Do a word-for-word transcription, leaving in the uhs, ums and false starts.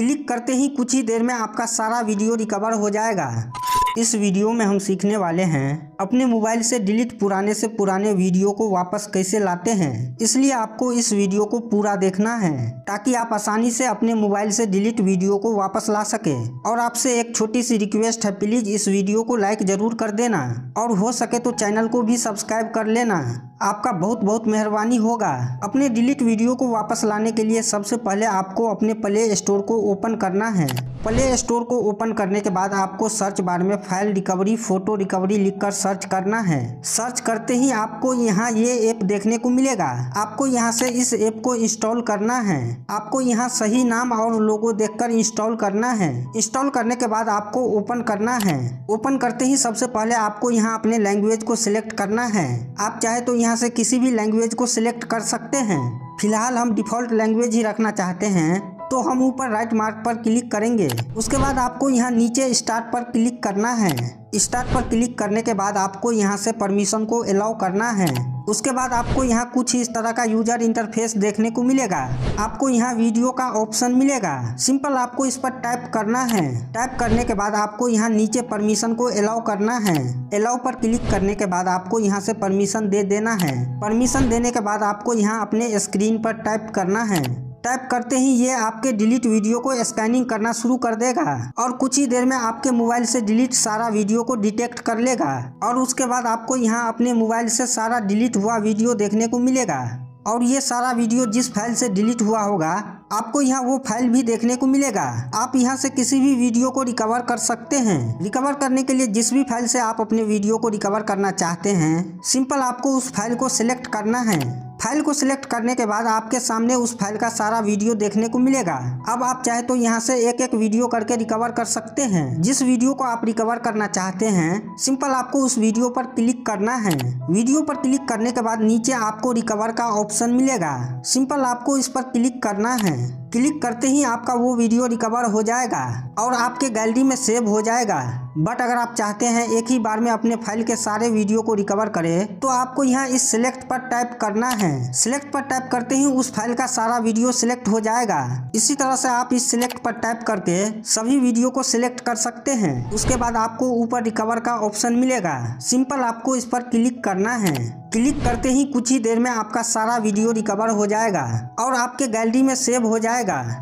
Click करते ही कुछ ही देर में आपका सारा वीडियो रिकवर हो जाएगा। इस वीडियो में हम सीखने वाले हैं अपने मोबाइल से डिलीट पुराने से पुराने वीडियो को वापस कैसे लाते हैं, इसलिए आपको इस वीडियो को पूरा देखना है ताकि आप आसानी से अपने मोबाइल से डिलीट वीडियो को वापस ला सके। और आपसे एक छोटी सी रिक्वेस्ट है, प्लीज इस वीडियो को लाइक जरूर कर देना और हो सके तो चैनल को भी सब्सक्राइब कर लेना, आपका बहुत बहुत मेहरबानी होगा। अपने डिलीट वीडियो को वापस लाने के लिए सबसे पहले आपको अपने प्ले स्टोर को ओपन करना है। प्ले स्टोर को ओपन करने के बाद आपको सर्च बार में फाइल रिकवरी फोटो रिकवरी लिखकर सर्च करना है। सर्च करते ही आपको यहाँ ये ऐप देखने को मिलेगा, आपको यहाँ से इस ऐप को इंस्टॉल करना है। आपको यहाँ सही नाम और लोगो देखकर इंस्टॉल करना है। इंस्टॉल करने के बाद आपको ओपन करना है। ओपन करते ही सबसे पहले आपको यहाँ अपने लैंग्वेज को सिलेक्ट करना है। आप चाहे तो यहाँ से किसी भी लैंग्वेज को सिलेक्ट कर सकते हैं, फिलहाल हम डिफॉल्ट लैंग्वेज ही रखना चाहते हैं तो हम ऊपर राइट मार्क पर क्लिक करेंगे। उसके बाद आपको यहाँ नीचे स्टार्ट पर क्लिक करना है। स्टार्ट पर क्लिक करने के बाद आपको यहाँ से परमिशन को अलाउ करना है। उसके बाद आपको यहाँ कुछ इस तरह का यूजर इंटरफेस देखने को मिलेगा। आपको यहाँ वीडियो का ऑप्शन मिलेगा, सिंपल आपको इस पर टाइप करना है। टाइप करने के बाद आपको यहाँ नीचे परमिशन को अलाउ करना है। अलाउ पर क्लिक करने के बाद आपको यहाँ से परमिशन दे देना है। परमिशन देने के बाद आपको यहाँ अपने स्क्रीन पर टाइप करना है। टाइप करते ही ये आपके डिलीट वीडियो को स्कैनिंग करना शुरू कर देगा और कुछ ही देर में आपके मोबाइल से डिलीट सारा वीडियो को डिटेक्ट कर लेगा। और उसके बाद आपको यहाँ अपने मोबाइल से सारा डिलीट हुआ वीडियो देखने को मिलेगा। और ये सारा वीडियो जिस फाइल से डिलीट हुआ होगा आपको यहाँ वो फाइल भी देखने को मिलेगा। आप यहाँ से किसी भी वीडियो को रिकवर कर सकते हैं। रिकवर करने के लिए जिस भी फाइल से आप अपने वीडियो को रिकवर करना चाहते हैं, सिंपल आपको उस फाइल को सिलेक्ट करना है। फाइल को सिलेक्ट करने के बाद आपके सामने उस फाइल का सारा वीडियो देखने को मिलेगा। अब आप चाहे तो यहाँ से एक एक वीडियो करके रिकवर कर सकते हैं। जिस वीडियो को आप रिकवर करना चाहते हैं, सिंपल आपको उस वीडियो पर क्लिक करना है। वीडियो पर क्लिक करने के बाद नीचे आपको रिकवर का ऑप्शन मिलेगा, सिंपल आपको इस पर क्लिक करना है। क्लिक करते ही आपका वो वीडियो रिकवर हो जाएगा और आपके गैलरी में सेव हो जाएगा। बट अगर आप चाहते हैं एक ही बार में अपने फाइल के सारे वीडियो को रिकवर करें तो आपको यहाँ इस सिलेक्ट पर टाइप करना है। सिलेक्ट पर टाइप करते ही उस फाइल का सारा वीडियो सिलेक्ट हो जाएगा। इसी तरह से आप इस सिलेक्ट पर टाइप करके सभी वीडियो को सिलेक्ट कर सकते हैं। उसके बाद आपको ऊपर रिकवर का ऑप्शन मिलेगा, सिंपल आपको इस पर क्लिक करना है। क्लिक करते ही कुछ ही देर में आपका सारा वीडियो रिकवर हो जाएगा और आपके गैलरी में सेव हो जाएगा।